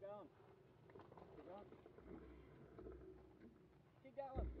Keep going. Keep going. Keep going.